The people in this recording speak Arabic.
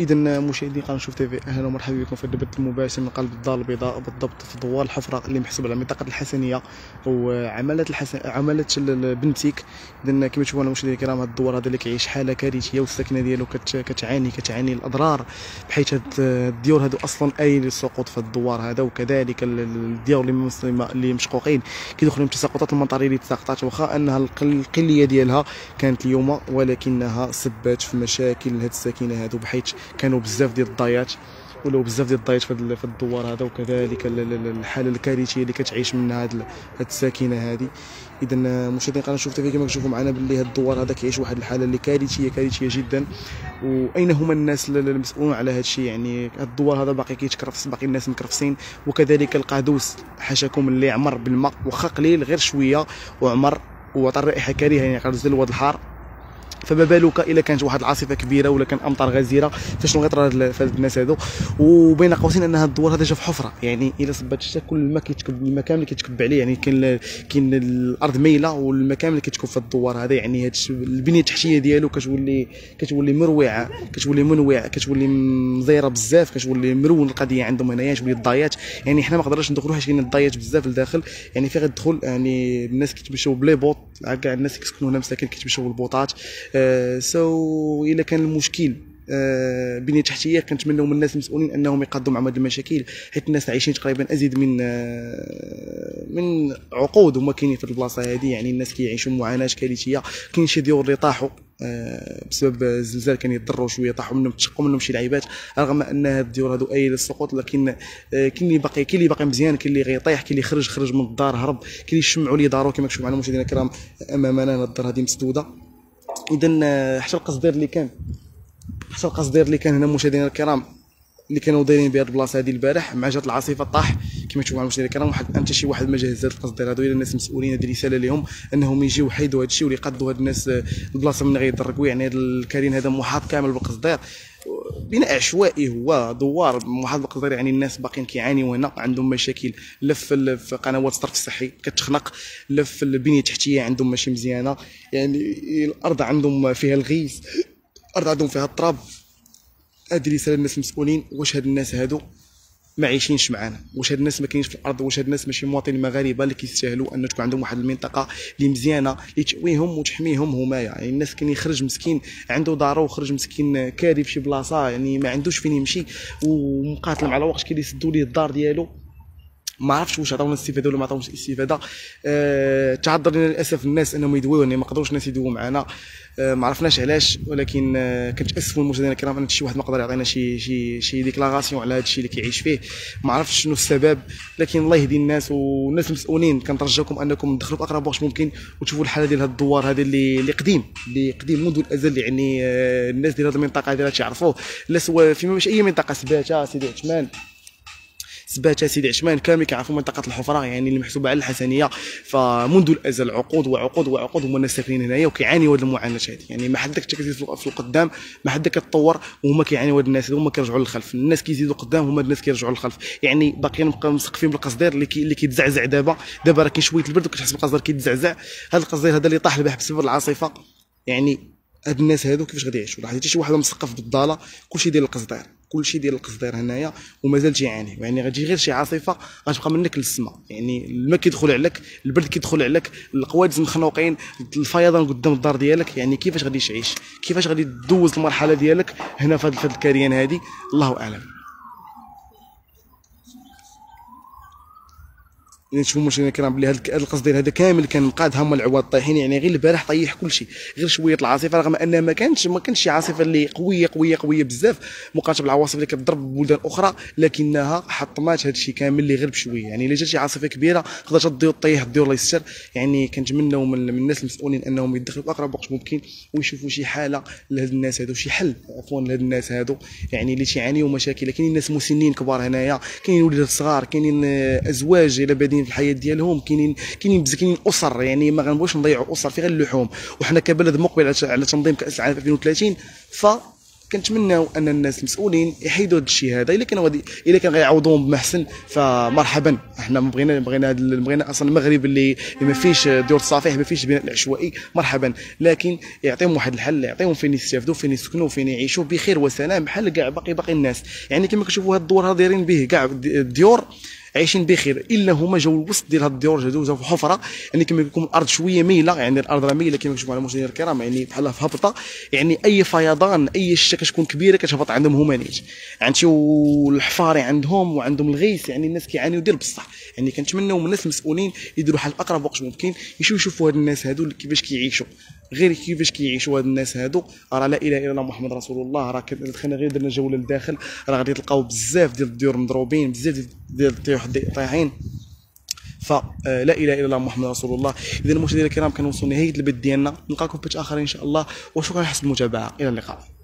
اذا مشاهدي قناه شوف تيفي، اهلا ومرحبا بكم في البث المباشر من قلب الدار البيضاء، بالضبط في دوار الحفره اللي محسوب على منطقه الحسنيه وعملت بنتيك. اذا كما تشوفون مشاهدي الكرام، هذا الدوار هذا اللي كيعيش حاله كارثيه والساكنه ديالو كتعاني الاضرار، بحيث هاد الديور هادو اصلا اين للسقوط في الدوار هذا، وكذلك الديور اللي مشقوقين كيدخلوا في تساقطات المطريه اللي تساقطات، واخا انها القليه ديالها كانت اليوم، ولكنها سبات في مشاكل هاد الساكنه هادو، بحيث كانوا بزاف ديال الضياط في الدوار هذا، وكذلك الحاله الكارثيه اللي كتعيش منها هاد الساكنه هذه. اذا مشاهدين قناه شوف تيفي، كما كتشوفوا معنا باللي هاد الدوار هذا كيعيش واحد الحاله اللي كارثيه جدا، واين هما الناس المسؤولون على هاد الشيء؟ يعني هاد الدوار هذا باقي كيتكرفس، باقي الناس مكرفسين، وكذلك القادوس حاشاكم اللي عمر بالماء، واخا قليل غير شويه وعمر وعطى الرائحه كريهه، يعني قادوس ديال الواد الحار، فما بالك الا كانت واحد العاصفه كبيره ولا كان امطار غزيره، فشنو غيطرى فهاد الناس هادو؟ وبين قوسين ان هاد الدوار هذا جا في حفره، يعني الا صبات الشتا كل الماء كيتكب، الماء كامل كيتكب عليه، يعني كاين الارض مايله والماء كامل كيتكب في الدوار هذا، يعني هاد البنيه التحتيه ديالو كتولي مروعه، كتولي مزيره بزاف، كتولي مرون القضيه عندهم هنايا، تولي الضياط، يعني حنا ما قدرناش ندخلو حيت كاين الضياط بزاف لداخل، يعني فين غتدخل يعني الناس كيتمشاو بلي بوط، كاع الناس اللي كيسكنوا هنا مساكن كيتمشاو بالبوطات. إلا كان المشكل بنية تحتية، كنتمناو من الناس المسؤولين انهم يقضوا مع هاد المشاكل، حيت الناس عايشين تقريبا ازيد من عقود هما كاينين في البلاصه هذه، يعني الناس كيعيشوا معاناه كارثيه. كاين شي ديور اللي طاحوا بسبب الزلزال، كان يضروا شويه، طاحوا منهم، تشقوا منهم شي لعيبات، رغم ان هاد الديور هادو ايله للسقوط، لكن كاين اللي باقي مزيان، كاين اللي غيطيح، كاين اللي خرج من الدار، هرب، كاين اللي شمعوا ليه دارو. كما كتشوفوا معنا مشاهدينا الكرام امامنا هاد الدار هذه مسدوده. اذا حتى القصدير اللي كان هنا مشاهدينا الكرام، اللي كانوا دايرين بهاد البلاصه هذه البارح مع جات العاصفه طاح، كما تشوفوا مشاهدينا الكرام، حتى شي واحد ما جهز هاد القصدير هادو. الى الناس المسؤولين، هذه رساله لهم انهم يجيو يحيدوا هاد الشيء ويقضوا هاد الناس البلاصه من غيضركوا، يعني هاد الكرين هذا محاط كامل بالقصدير، بناء عشوائي، هو دوار محاط بالقصدير، يعني الناس باقيين كيعانيوا هنا، عندهم مشاكل لف في قنوات الصرف الصحي كتخنق، لف البنيه التحتيه عندهم ماشي مزيانه، يعني الارض عندهم فيها الغيث، الارض عندهم فيها التراب. هذه رساله للناس المسؤولين، واش هاد الناس هادو ما عايشينش معانا؟ واش هاد الناس ما كاينينش في الارض؟ واش هاد الناس ماشي مواطنين مغاربه اللي كيستاهلوا ان تكون عندهم واحد المنطقه اللي مزيانه اللي تاويهم وتحميهم هما؟ يعني الناس كاين يخرج مسكين عنده دارو، وخرج مسكين كاري في شي بلاصه، يعني ما عندوش فين يمشي، ومقاتل مع الوقت كي يسدوا ليه الدار ديالو. ما عرفتش واش عطاونا الاستفاده ولا ما عطاوش الاستفاده. تعذر لنا للاسف الناس انهم يدويو، يعني ما قدروش الناس يدويو معنا، ما عرفناش علاش، ولكن كنتاسفوا المشاهدين الكرام ان شي واحد ما قدر يعطينا شي ديكلاغاسيون على هذا الشيء اللي كيعيش فيه، ما عرفتش شنو السبب، لكن الله يهدي الناس. والناس المسؤولين كنترجاكم انكم تدخلوا في اقرب وقت ممكن وتشوفوا الحاله ديال هذا الدوار هذا اللي قديم منذ الازل، يعني الناس ديال هذه المنطقه هذه راه تيعرفوه، لا سوا فيما ماشي اي منطقه، سباته، سيدي عثمان، كامل كيعرفوا منطقه الحفره، يعني اللي محسوبه على الحسنيه، فمنذ الازل عقود هما الناس ساكنين هنايا وكيعانيوا هاد المعاناه هادي، يعني ما حد كتزيد في القدام، ما حد كتطور، وهما كيعانيوا هاد الناس هادو، هما كيرجعوا للخلف، الناس كيزيدوا قدام، هما الناس كيرجعوا للخلف، يعني باقيين مسقفين بالقصدير اللي كيتزعزع دابا راه كاين شويه البرد وكتحس بالقصدير كيتزعزع. هاد القصدير هذا اللي طاح البارح بسبب العاصفه، يعني هاد الناس هادو كيفاش غادي يعيشوا؟ راه حتى شي واحد مسقف بالضاله، كلشي ديال القصدير، هنايا ومازال تيعاني، يعني غتجي غير شي عاصفه غتبقى منك للسما، يعني الماء كيدخل عليك، البرد كيدخل عليك، القوادز مخنوقين، الفيضان قدام الدار ديالك، يعني كيفاش غادي تعيش؟ كيفاش غادي تدوز المرحله ديالك هنا في هاد الكريان هادي؟ الله اعلم. يعني تشوفوا مشينا الكرام بلي هاد القصدير هذا كامل كان قاد، هما العواد طايحين، يعني غير البارح طيح كلشي، غير شويه العاصفه، رغم انها ما كانتش شي عاصفه اللي قويه بزاف مقارنه بالعواصف اللي كتضرب بلدان اخرى، لكنها حطمات هادشي كامل اللي غير بشويه، يعني الا جات شي عاصفه كبيره قدرت الديور طيح، الديور الله يستر. يعني كنتمناو من الناس المسؤولين انهم يدخلوا في اقرب وقت ممكن ويشوفوا شي حاله لهاد الناس هادو، شي حل عفوا لهاد الناس هادو، يعني اللي تيعانيوا مشاكل. كاينين ناس مسنين كبار هنايا، كاينين ولاد صغار، كاينين ازواج الى بادين في الحياه ديالهم، كاينين اسر، يعني ما غنبغيوش نضيعوا اسر في غير اللحوم، وحنا كبلد مقبل على تنظيم كاس العالم 2030، ف كنتمناو ان الناس المسؤولين يحيدوا هذا الشيء هذا. الا كان غيعوضوهم بما احسن فمرحبا. احنا بغينا اصلا المغرب اللي ما فيهش ديور الصفيح، ما فيهش بناء العشوائي، مرحبا، لكن يعطيهم واحد الحل، يعطيهم فين يستافدوا، فين يسكنوا، فين يعيشوا بخير وسلام بحال كاع باقي الناس. يعني كما كتشوفوا هذا الدور هذا دايرين به كاع الديور عايشين بخير، الا هما جاو الوسط ديال هاد الديور، جاو في حفره، يعني كما يكون الارض شويه ميله، يعني الارض راه ميله كما كتشوفوا على المشاهدين الكرام، يعني بحال في هبطه، يعني اي فيضان اي شتا كتكون كبيره كتهبط عندهم هما نيت، عند شي الحفاري عندهم وعندهم الغيث، يعني الناس كيعانيو ديال بصح. يعني كنتمناو من الناس المسؤولين يديروا حل اقرب وقت ممكن، يشوفوا هاد الناس هادو كيفاش كيعيشوا، غير كيفاش كيعيشوا هاد الناس هادو. راه لا اله الا الله محمد رسول الله. راه دخلنا غير درنا جوله لداخل راه غادي تلقاو بزاف ديال الديور مضروبين، بزاف ديال طايحين، فلا اله الا الله محمد رسول الله. اذا المشاهدين الكرام كنوصلوا لنهايه البث ديالنا، نلقاكم في بث اخر ان شاء الله، وشكرا حسب المتابعه، الى اللقاء.